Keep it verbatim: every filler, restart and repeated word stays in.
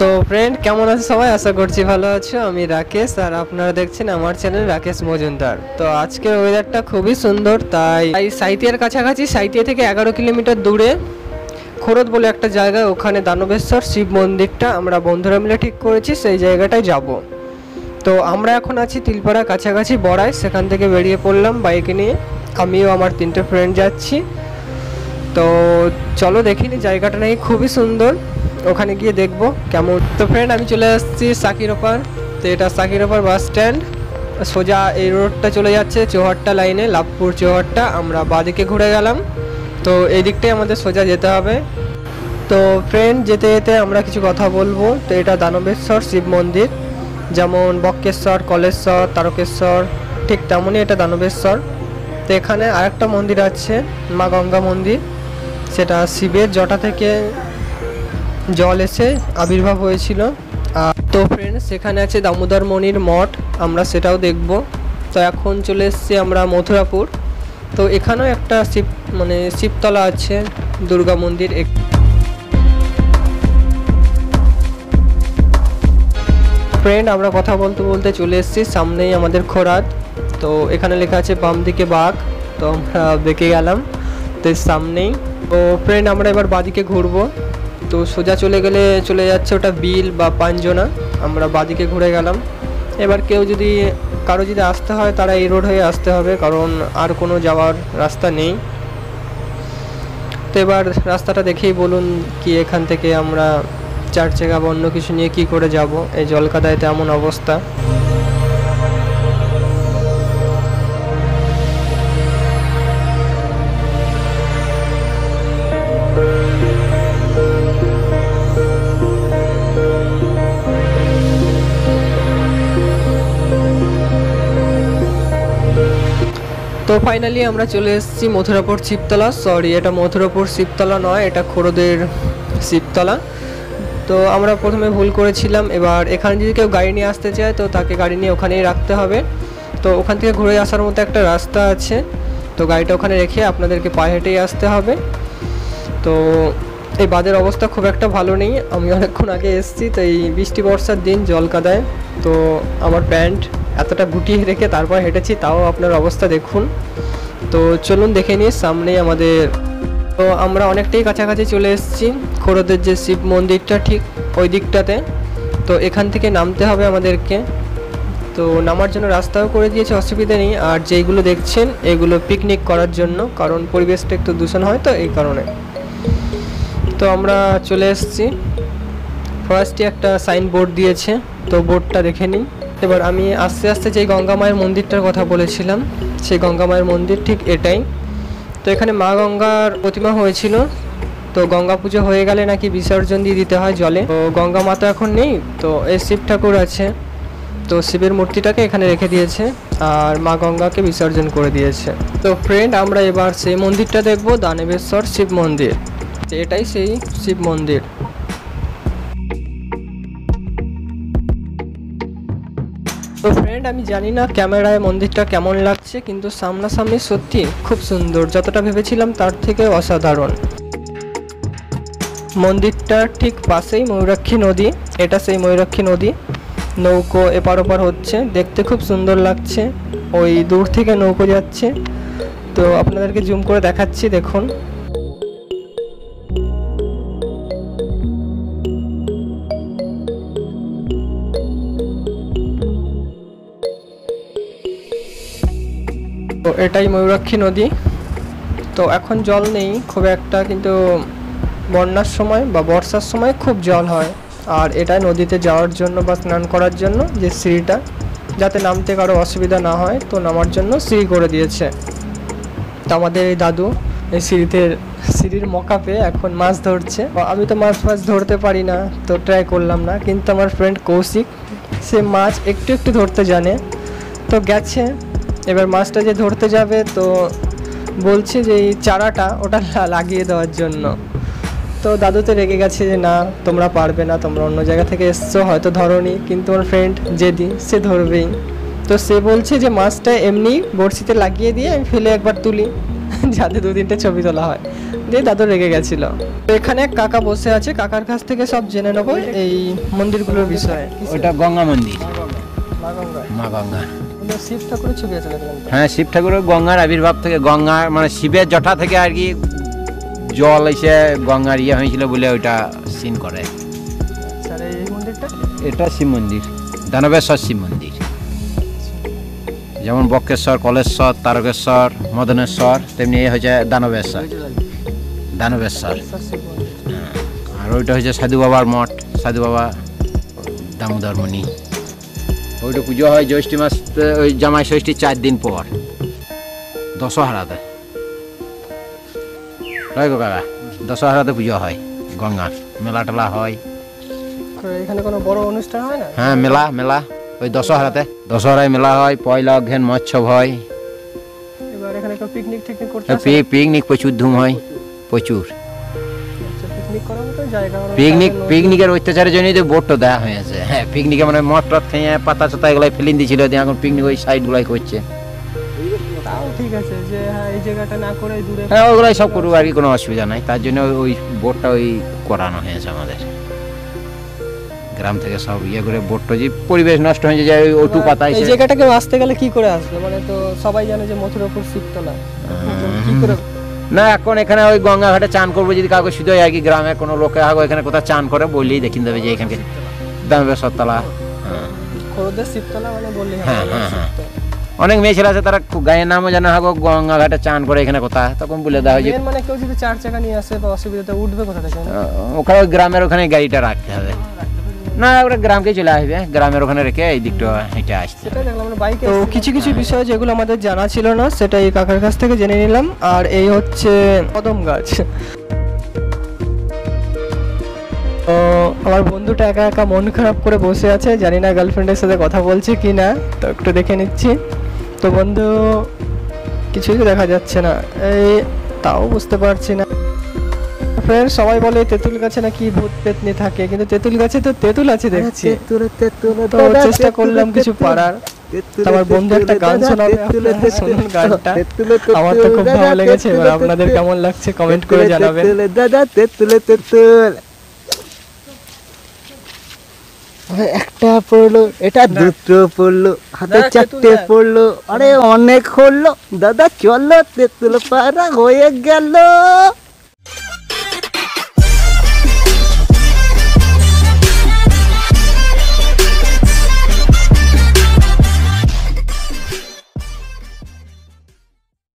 तो फ्रेंड केमन आछो सबाई, आशा करछि भालो आछो। आमी राकेश और आपनारा देखछेन आमार चैनल राकेश मजुमदार। तो आज के वेदारटा खूबी सुंदर, ताई साइतियार काछाकाछि साइतिया थेके एगारो किलोमीटर दूरे खोरद बोले एकटा जायगा, ओखाने दानवेश्वर शिव मंदिरटा आमरा बन्धुरा मिले ठीक करेछि सेई जायगाटाय जाबो। तो आमरा एखन आछि तिलपाड़ा काछाकाछि बड़ाई, सेखान थेके बेरिये पड़लाम बाइके निये, आमिओ आमार तीनटे फ्रेंड जाच्छि। तो चलो देखिनि जायगाटा नाकि खूबी सुंदर, ओखाने गिये देखबो केमन। तो फ्रेंड आमी चले आसछि साकिरोपार। तो एटा साकिरोपार बास स्टैंड, सोजा ए रोडटा चले जाच्छे चौहाट्टा लाइने, लाभपुर चौहाट्टा। आमरा बादिके घुरे गेलाम, तो एई दिकटाय आमादेर सोजा जेते हबे। तो फ्रेंड जेते जेते आमरा किछु कथा बोलबो। तो एटा दानवेश्वर शिव मंदिर, जेमन बकेश्वर, कलेश्वर, तारकेश्वर, ठीक तेमनই এটা দানবেশ্বর। তো এখানে আরেকটা মন্দির আছে মা গঙ্গা মন্দির, সেটা শিবের জটা থেকে जल एसे आविर्भाव होयेछिल। तो फ्रेंड सेखाने आछे दामोदर मणिर मठ, आमरा सेटाओ देखबो। तो एखन चले एसेछि आमरा मथुरापुर। तो एखानेओ एकटा शिव माने शिवतला आछे, दुर्गा मंदिर। फ्रेंड आमरा कथा बोलते बोलते चले एसेछि सामनेई आमादेर खोराद। तो एखाने लेखा आछे बाम दिके बाघ, तो आमरा देखे गेलाम तो सामनेई। तो फ्रेंड आमरा एबार बादिके घुरबो। तो सोजा चले गेले चले जाच्छे ओटा बिल बा पांजना, आमरा बादिके घुरे गेलाम। एबार केउ जोदि कारो जोदि आसते हय तारा ए रोड हये आसते हबे, कारण आर कोनो जावार रास्ता नेই। तो एबार रास्ताटा देखेই বলুন কি এখান থেকে আমরা চার চাকা বা অন্য কিছু নিয়ে কি করে যাব, এই জলকাদায় তেমন অবস্থা। तो फाइनली आमरा चले एसेछि मथुरापुर शिवतला, सरि एटा मथुरापुर शिवतला नय, एटा खोरदेर शिवतला। तो आमरा प्रथमे भूल करेछिलाम। एबार एखाने जोदि केउ गाड़ी निये आसते चाय तो ताके गाड़ी निये ओखानेई राखते हबे। तो ओखान थेके घुरे आसार मतो एकटा रास्ता आछे, तो गाड़ीटा ओखाने रेखे आपनादेरके पाये हेঁটেই आसते हबे। तो एई बादेर अवस्था खूब एकटा भालो नेই, आमि अनेकक्षण आगे एसेछि। तो एई बिस्टी बर्षार दिन जल कादाय, तो आमार প্যান্ট এতটা গুটিয়ে রেখে তারপর হেঁটেছি, তাও আপনার অবস্থা দেখুন। তো চলুন দেখে নিই সামনেই আমাদের। তো আমরা অনেকটাই কাছাকাছি চলে এসেছি খোরদের যে শিব মন্দিরটা, ঠিক ওই দিকটাতে। তো এখান থেকে নামতে হবে আমাদেরকে। তো নামার জন্য রাস্তাও করে দিয়েছে, অসুবিধা নেই। আর যেইগুলো দেখছেন এগুলো পিকনিক করার জন্য, কারণ পরিবেশটা একটু দূষণ হয়, তো এই কারণে। তো আমরা চলে এসেছি, ফার্স্টে একটা সাইন বোর্ড দিয়েছে, তো বোর্ডটা দেখে নিই। এবার আমি আস্তে আস্তে যেই গঙ্গা মায়ের মন্দিরটার কথা বলেছিলাম, সেই গঙ্গা মায়ের মন্দির ঠিক এটাই। তো এখানে মা গঙ্গার প্রতিমা হয়েছিল, তো গঙ্গা পুজো হয়ে গেলে নাকি বিসর্জন দিয়ে দিতে হয় জলে। তো গঙ্গা মাতা এখন নেই, তো এই শিব ঠাকুর আছে। তো শিবের মূর্তিটাকে এখানে রেখে দিয়েছে আর মা গঙ্গাকে বিসর্জন করে দিয়েছে। তো ফ্রেন্ড আমরা এবার সেই মন্দিরটা দেখব, দানবেশ্বর শিব মন্দির। তো এটাই সেই শিব মন্দির। তো ফ্রেন্ড আমি জানি না ক্যামেরায় মন্দিরটা কেমন লাগছে, কিন্তু সামনাসামনি সত্যি খুব সুন্দর, যতটা ভেবেছিলাম তার থেকে অসাধারণ। মন্দিরটার ঠিক পাশেই ময়ূরাক্ষী নদী, এটা সেই ময়ূরাক্ষী নদী। নৌকো এপার ওপার হচ্ছে, দেখতে খুব সুন্দর লাগছে। ওই দূর থেকে নৌকো যাচ্ছে, তো আপনাদেরকে জুম করে দেখাচ্ছি দেখুন। তো এটাই ময়ূরাক্ষী নদী। তো এখন জল নেই খুব একটা, কিন্তু বন্যার সময় বা বর্ষার সময় খুব জল হয়। আর এটা নদীতে যাওয়ার জন্য বা স্নান করার জন্য যে সিঁড়িটা, যাতে নামতে কারো অসুবিধা না হয়, তো নামার জন্য সিঁড়ি করে দিয়েছে। তো আমাদের এই দাদু এই সিঁড়িতে সিঁড়ির মকাপে এখন মাছ ধরছে। আমি তো মাছ ফাছ ধরতে পারি না, তো ট্রাই করলাম না, কিন্তু আমার ফ্রেন্ড কৌশিক সে মাছ একটু একটু ধরতে জানে, তো গেছে। এবার মাছটা যে ধরতে যাবে, তো বলছে যে এই চারাটা ওটা লাগিয়ে দেওয়ার জন্য। তো দাদুতে রেগে গেছে যে না তোমরা পারবে না, তোমরা অন্য জায়গা থেকে এসছো, হয়তো ধরোনি। কিন্তু আমার ফ্রেন্ড যেদি, সে ধরবেই। তো সে বলছে যে মাছটা এমনি বড়শিতে লাগিয়ে দিয়ে আমি ফেলে একবার তুলি, যাতে দু তিনটে ছবি তোলা হয়। दिए दादू रेगे गेछिलो। एखाने काका बसे आछे, काकार काछ थेके सब जेने नेब এই মন্দিরগুলোর বিষয়ে। ওটা গঙ্গা মন্দির, মা গঙ্গা, মা গঙ্গা। এটা শিব ঠাকুরের ছবি আছে এখানে। হ্যাঁ, শিব ঠাকুরের গঙ্গার আবির্ভাব থেকে, গঙ্গা মানে শিবের জটা থেকে আর কি জল এসে গঙ্গার ইয়া হয়েছিল বলে ওটা সিন করে। স্যার এই মন্দিরটা, এটা শিব মন্দির, দানবেশ্বর শিব মন্দির। যেমন বকেশ্বর, কলেশ্বর, তারকেশ্বর, মদনেশ্বর, তেমনি এই হচ্ছে দানবেশ্বর, দানবেশ্বর। আর ওইটা হচ্ছে সাধু বাবার মঠ, সাধু বাবা দামোদর মুনি। ওইটা পুজো হয় জ্যৈষ্ঠী মাস, ওই জামাই ষষ্ঠী চার দিন পর দশহরাতে। তাই গো কাকা, দশহরাতে পুজো হয়, গঙ্গা মেলা টেলা হয়। এখানে কোনো বড় অনুষ্ঠান হয় না? হ্যাঁ, মেলা মেলা ওই দশহরাতে, দশহরায় মেলা হয়, পয়লা অঘ্রান মৎসব হয়। এবার এখানে তো পিকনিক টিকনিক করতে হয়, পিকনিক প্রচুর ধুম হয়, প্রচুর। আচ্ছা, পিকনিক করার মতো জায়গা, পিকনিক পিকনিকের অত্যাচারের জন্য তো বোটটা দেয়া হয়েছে। হ্যাঁ, পিকনিকে মানে মটর খেয়ে পাতা ছাতা এগুলাই ফেলিন দিছিল, দিয়ে এখন পিকনিক ওই সাইডগুলাই করছে। তাও ঠিক আছে যে হ্যাঁ এই জায়গাটা না করে দূরে, হ্যাঁ ওগুলাই সব করুক আর কি, কোনো অসুবিধা নাই। তার জন্য ওই বোটটা ওই করানো হয়েছে আমাদের গ্রাম থেকে, সব ইয়ে করে বোটটা যে পরিবেশ নষ্ট হয়ে যায় ওটু পাতা। এই জায়গাটাকে আসতে গেলে কি করে আসবে? মানে তো সবাই জানে যে মথুরাপুর শিবতলা, কি করে না এখন এখানে ওই গঙ্গা ঘাটে চান করবো যদি কাউকে শুধু আর কি, গ্রামে কোনো লোকে আগে এখানে কোথাও চান করে বললেই দেখিন দেবে যে এখানকে দানবেশ্বর তলা, খোরদের শিবতলা মানে বললেই। হ্যাঁ হ্যাঁ, অনেক মেয়ে ছেলে আছে তারা গায়ের নামও জানা হাগো, গঙ্গা ঘাটে চান করে এখানে কোথা, তখন বলে দেওয়া হয়। মানে কেউ যদি চার চাকা নিয়ে আসে বা অসুবিধাতে উঠবে কোথা থেকে? ওখানে গ্রামের ওখানে গাড়িটা রাখতে হবে, না ওরা গ্রামকে চলে আসবে, গ্রামের ওখানে রেখে এই দিকটা হেঁটে আসছে। তো কিছু কিছু বিষয় যেগুলো আমাদের জানা ছিল না সেটা এই কাকার কাছ থেকে জেনে নিলাম। আর এই হচ্ছে কদম গাছ। তো আমার বন্ধুটা একা একা মন খারাপ করে বসে আছে, জানি না গার্লফ্রেন্ডের সাথে কথা বলছে কি না, তো একটু দেখে নিচ্ছি। তো বন্ধু, কিছুই তো দেখা যাচ্ছে না, এই তাও বুঝতে পারছি না। ফ্রেন্ড, সবাই বলে তেঁতুল গাছে নাকি ভূত পেতনি থাকে, কিন্তু তেঁতুল গাছে তো তেঁতুল আছে দেখছি। তো চেষ্টা করলাম কিছু পারার। আমার বন্ধু একটা গান শোনাবে, শুনুন গানটা, আমার তো খুব ভালো লেগেছে। এবার আপনাদের কেমন লাগছে কমেন্ট করে জানাবেন। দাদা তেঁতুলে তেঁতুল একটা পড়লো, এটা দুটো পড়লো, হাতে চারটে পড়লো, আরে অনেক হলো দাদা, চলো তেঁতুল পাড়া হয়ে গেল।